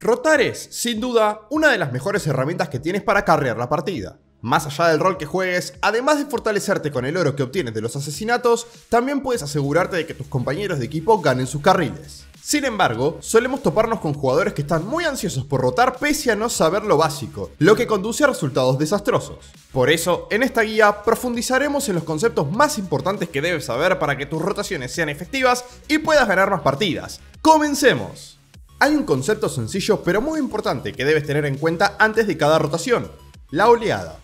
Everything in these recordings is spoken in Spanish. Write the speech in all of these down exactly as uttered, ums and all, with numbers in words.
Rotar es, sin duda, una de las mejores herramientas que tienes para carrear la partida. Más allá del rol que juegues, además de fortalecerte con el oro que obtienes de los asesinatos, también puedes asegurarte de que tus compañeros de equipo ganen sus carriles. Sin embargo, solemos toparnos con jugadores que están muy ansiosos por rotar pese a no saber lo básico, lo que conduce a resultados desastrosos. Por eso, en esta guía profundizaremos en los conceptos más importantes que debes saber para que tus rotaciones sean efectivas y puedas ganar más partidas. ¡Comencemos! Hay un concepto sencillo pero muy importante que debes tener en cuenta antes de cada rotación: la oleada.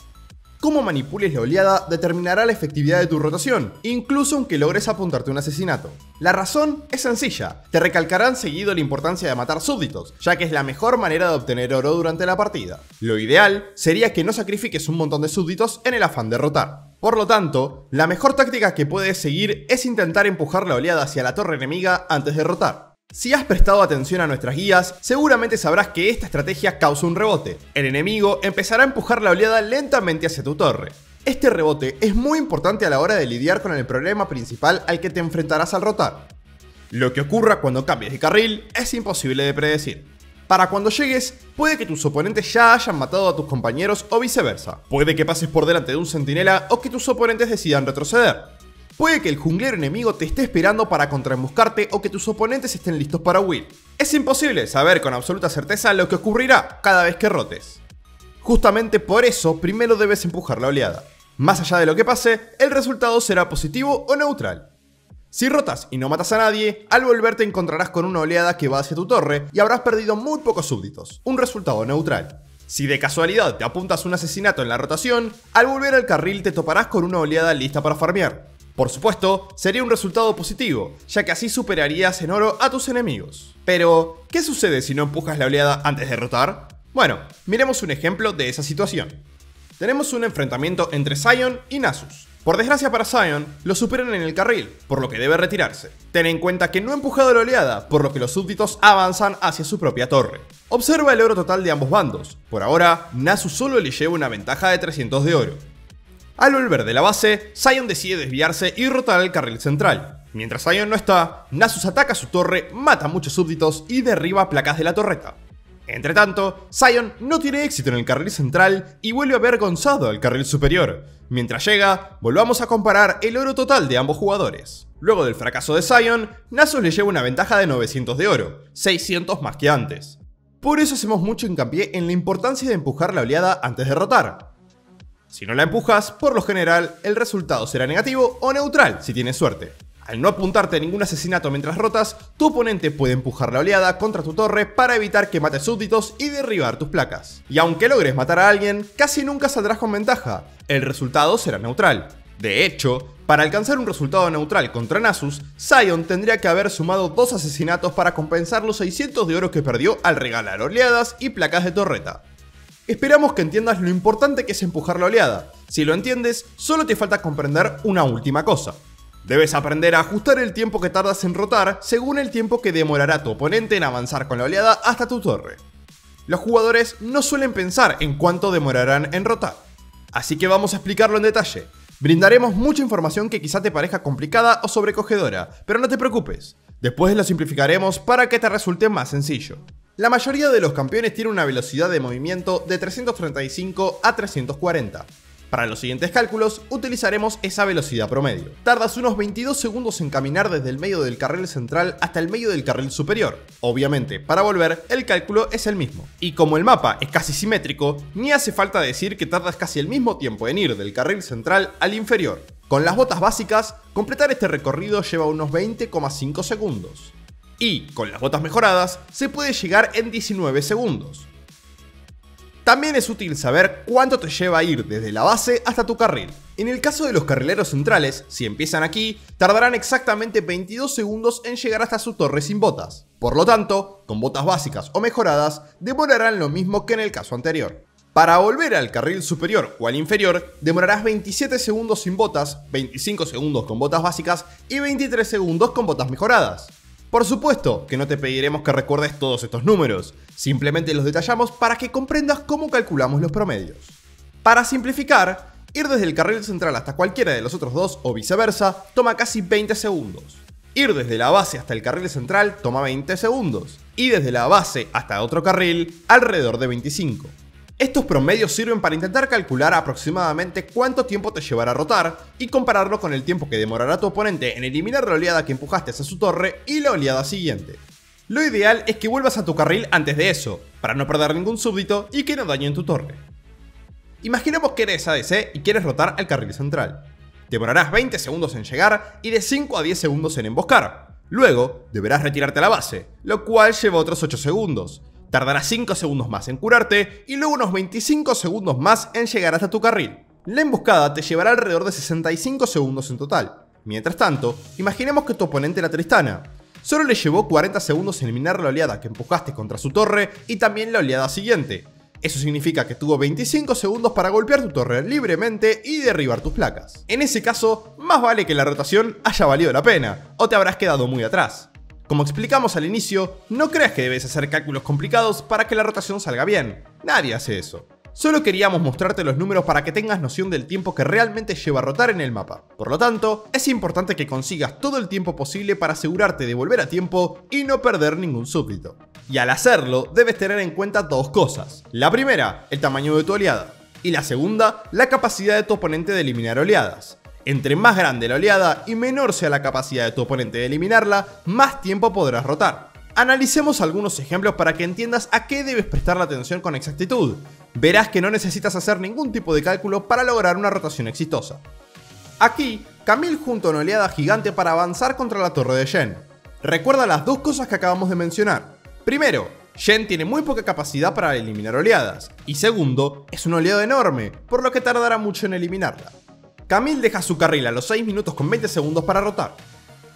Cómo manipules la oleada determinará la efectividad de tu rotación, incluso aunque logres apuntarte un asesinato. La razón es sencilla: te recalcarán seguido la importancia de matar súbditos, ya que es la mejor manera de obtener oro durante la partida. Lo ideal sería que no sacrifiques un montón de súbditos en el afán de rotar. Por lo tanto, la mejor táctica que puedes seguir es intentar empujar la oleada hacia la torre enemiga antes de rotar. Si has prestado atención a nuestras guías, seguramente sabrás que esta estrategia causa un rebote. El enemigo empezará a empujar la oleada lentamente hacia tu torre. Este rebote es muy importante a la hora de lidiar con el problema principal al que te enfrentarás al rotar. Lo que ocurra cuando cambies de carril es imposible de predecir. Para cuando llegues, puede que tus oponentes ya hayan matado a tus compañeros o viceversa. Puede que pases por delante de un centinela o que tus oponentes decidan retroceder. Puede que el junglero enemigo te esté esperando para contraemboscarte o que tus oponentes estén listos para huir. Es imposible saber con absoluta certeza lo que ocurrirá cada vez que rotes. Justamente por eso, primero debes empujar la oleada. Más allá de lo que pase, el resultado será positivo o neutral. Si rotas y no matas a nadie, al volver te encontrarás con una oleada que va hacia tu torre y habrás perdido muy pocos súbditos, un resultado neutral. Si de casualidad te apuntas un asesinato en la rotación, al volver al carril te toparás con una oleada lista para farmear. Por supuesto, sería un resultado positivo, ya que así superarías en oro a tus enemigos. Pero, ¿qué sucede si no empujas la oleada antes de rotar? Bueno, miremos un ejemplo de esa situación. Tenemos un enfrentamiento entre Sion y Nasus. Por desgracia para Sion, lo superan en el carril, por lo que debe retirarse. Ten en cuenta que no ha empujado la oleada, por lo que los súbditos avanzan hacia su propia torre. Observa el oro total de ambos bandos. Por ahora, Nasus solo le lleva una ventaja de trescientos de oro. Al volver de la base, Sion decide desviarse y rotar al carril central. Mientras Sion no está, Nasus ataca su torre, mata a muchos súbditos y derriba placas de la torreta. Entretanto, Sion no tiene éxito en el carril central y vuelve avergonzado al carril superior. Mientras llega, volvamos a comparar el oro total de ambos jugadores. Luego del fracaso de Sion, Nasus le lleva una ventaja de novecientos de oro, seiscientos más que antes. Por eso hacemos mucho hincapié en la importancia de empujar la oleada antes de rotar. Si no la empujas, por lo general, el resultado será negativo o neutral si tienes suerte. Al no apuntarte a ningún asesinato mientras rotas, tu oponente puede empujar la oleada contra tu torre para evitar que mates súbditos y derribar tus placas. Y aunque logres matar a alguien, casi nunca saldrás con ventaja. El resultado será neutral. De hecho, para alcanzar un resultado neutral contra Nasus, Sion tendría que haber sumado dos asesinatos para compensar los seiscientos de oro que perdió al regalar oleadas y placas de torreta. Esperamos que entiendas lo importante que es empujar la oleada. Si lo entiendes, solo te falta comprender una última cosa. Debes aprender a ajustar el tiempo que tardas en rotar según el tiempo que demorará tu oponente en avanzar con la oleada hasta tu torre. Los jugadores no suelen pensar en cuánto demorarán en rotar, así que vamos a explicarlo en detalle. Brindaremos mucha información que quizá te parezca complicada o sobrecogedora, pero no te preocupes. Después lo simplificaremos para que te resulte más sencillo. La mayoría de los campeones tiene una velocidad de movimiento de trescientos treinta y cinco a trescientos cuarenta. Para los siguientes cálculos utilizaremos esa velocidad promedio. Tardas unos veintidós segundos en caminar desde el medio del carril central hasta el medio del carril superior. Obviamente, para volver, el cálculo es el mismo. Y como el mapa es casi simétrico, ni hace falta decir que tardas casi el mismo tiempo en ir del carril central al inferior. Con las botas básicas, completar este recorrido lleva unos veinte coma cinco segundos. Y, con las botas mejoradas, se puede llegar en diecinueve segundos. También es útil saber cuánto te lleva a ir desde la base hasta tu carril. En el caso de los carrileros centrales, si empiezan aquí, tardarán exactamente veintidós segundos en llegar hasta su torre sin botas. Por lo tanto, con botas básicas o mejoradas, demorarán lo mismo que en el caso anterior. Para volver al carril superior o al inferior, demorarás veintisiete segundos sin botas, veinticinco segundos con botas básicas y veintitrés segundos con botas mejoradas. Por supuesto que no te pediremos que recuerdes todos estos números, simplemente los detallamos para que comprendas cómo calculamos los promedios. Para simplificar, ir desde el carril central hasta cualquiera de los otros dos o viceversa toma casi veinte segundos. Ir desde la base hasta el carril central toma veinte segundos y desde la base hasta otro carril alrededor de veinticinco. Estos promedios sirven para intentar calcular aproximadamente cuánto tiempo te llevará rotar y compararlo con el tiempo que demorará tu oponente en eliminar la oleada que empujaste hacia su torre y la oleada siguiente. Lo ideal es que vuelvas a tu carril antes de eso, para no perder ningún súbdito y que no dañen tu torre. Imaginemos que eres A D C y quieres rotar al carril central. Demorarás veinte segundos en llegar y de cinco a diez segundos en emboscar. Luego deberás retirarte a la base, lo cual lleva otros ocho segundos. Tardarás cinco segundos más en curarte y luego unos veinticinco segundos más en llegar hasta tu carril. La emboscada te llevará alrededor de sesenta y cinco segundos en total. Mientras tanto, imaginemos que tu oponente era Tristana. Solo le llevó cuarenta segundos en eliminar la oleada que empujaste contra su torre y también la oleada siguiente. Eso significa que tuvo veinticinco segundos para golpear tu torre libremente y derribar tus placas. En ese caso, más vale que la rotación haya valido la pena, o te habrás quedado muy atrás. Como explicamos al inicio, no creas que debes hacer cálculos complicados para que la rotación salga bien. Nadie hace eso. Solo queríamos mostrarte los números para que tengas noción del tiempo que realmente lleva a rotar en el mapa. Por lo tanto, es importante que consigas todo el tiempo posible para asegurarte de volver a tiempo y no perder ningún súbdito. Y al hacerlo, debes tener en cuenta dos cosas. La primera, el tamaño de tu oleada. Y la segunda, la capacidad de tu oponente de eliminar oleadas. Entre más grande la oleada y menor sea la capacidad de tu oponente de eliminarla, más tiempo podrás rotar. Analicemos algunos ejemplos para que entiendas a qué debes prestar la atención con exactitud. Verás que no necesitas hacer ningún tipo de cálculo para lograr una rotación exitosa. Aquí, Camille junta una oleada gigante para avanzar contra la torre de Shen. Recuerda las dos cosas que acabamos de mencionar. Primero, Shen tiene muy poca capacidad para eliminar oleadas. Y segundo, es una oleada enorme, por lo que tardará mucho en eliminarla. Camille deja su carril a los seis minutos con veinte segundos para rotar.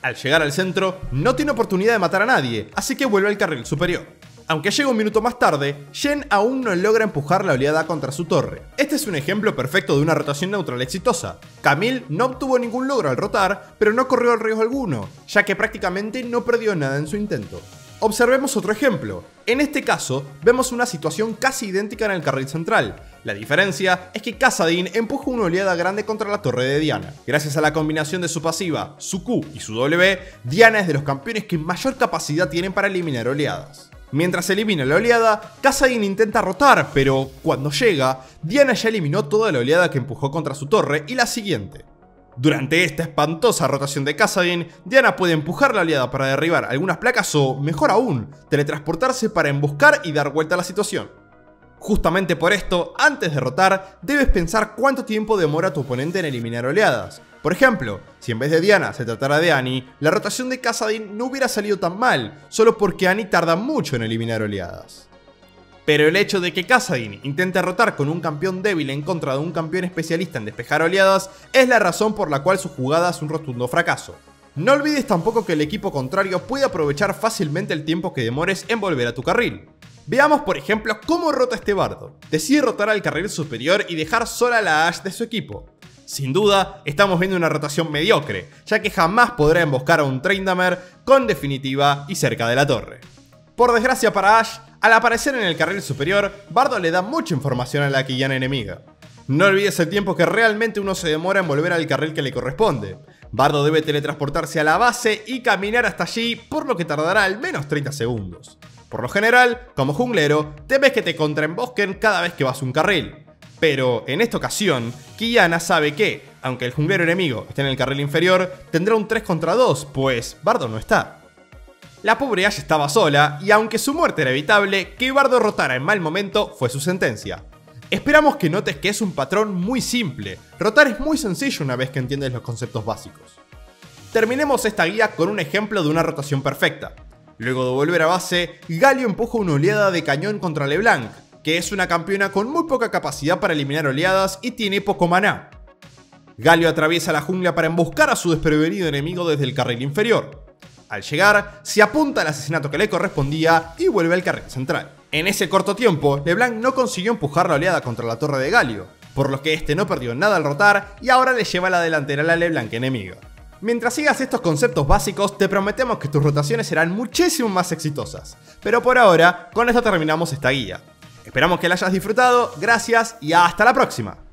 Al llegar al centro, no tiene oportunidad de matar a nadie, así que vuelve al carril superior. Aunque llega un minuto más tarde, Shen aún no logra empujar la oleada contra su torre. Este es un ejemplo perfecto de una rotación neutral exitosa. Camille no obtuvo ningún logro al rotar, pero no corrió riesgo alguno, ya que prácticamente no perdió nada en su intento. Observemos otro ejemplo. En este caso, vemos una situación casi idéntica en el carril central. La diferencia es que Kassadin empuja una oleada grande contra la torre de Diana. Gracias a la combinación de su pasiva, su Q y su W, Diana es de los campeones que mayor capacidad tienen para eliminar oleadas. Mientras elimina la oleada, Kassadin intenta rotar, pero cuando llega, Diana ya eliminó toda la oleada que empujó contra su torre y la siguiente. Durante esta espantosa rotación de Kassadin, Diana puede empujar la oleada para derribar algunas placas o, mejor aún, teletransportarse para emboscar y dar vuelta a la situación. Justamente por esto, antes de rotar, debes pensar cuánto tiempo demora tu oponente en eliminar oleadas. Por ejemplo, si en vez de Diana se tratara de Annie, la rotación de Kassadin no hubiera salido tan mal, solo porque Annie tarda mucho en eliminar oleadas. Pero el hecho de que Kassadin intente rotar con un campeón débil en contra de un campeón especialista en despejar oleadas es la razón por la cual su jugada es un rotundo fracaso. No olvides tampoco que el equipo contrario puede aprovechar fácilmente el tiempo que demores en volver a tu carril. Veamos por ejemplo cómo rota este bardo. Decide rotar al carril superior y dejar sola la Ashe de su equipo. Sin duda, estamos viendo una rotación mediocre, ya que jamás podrá emboscar a un Tryndamere con definitiva y cerca de la torre. Por desgracia para Ashe, al aparecer en el carril superior, Bardo le da mucha información a la Qiyana enemiga. No olvides el tiempo que realmente uno se demora en volver al carril que le corresponde. Bardo debe teletransportarse a la base y caminar hasta allí, por lo que tardará al menos treinta segundos. Por lo general, como junglero, temes que te contraembosquen cada vez que vas a un carril. Pero en esta ocasión, Qiyana sabe que, aunque el junglero enemigo esté en el carril inferior, tendrá un tres contra dos, pues Bardo no está. La pobre Ashe estaba sola y aunque su muerte era evitable, que Bardo rotara en mal momento fue su sentencia. Esperamos que notes que es un patrón muy simple. Rotar es muy sencillo una vez que entiendes los conceptos básicos. Terminemos esta guía con un ejemplo de una rotación perfecta. Luego de volver a base, Galio empuja una oleada de cañón contra LeBlanc, que es una campeona con muy poca capacidad para eliminar oleadas y tiene poco maná. Galio atraviesa la jungla para emboscar a su desprevenido enemigo desde el carril inferior. Al llegar, se apunta al asesinato que le correspondía y vuelve al carril central. En ese corto tiempo, LeBlanc no consiguió empujar la oleada contra la torre de Galio, por lo que este no perdió nada al rotar y ahora le lleva la delantera a la LeBlanc enemiga. Mientras sigas estos conceptos básicos, te prometemos que tus rotaciones serán muchísimo más exitosas. Pero por ahora, con esto terminamos esta guía. Esperamos que la hayas disfrutado, gracias y hasta la próxima.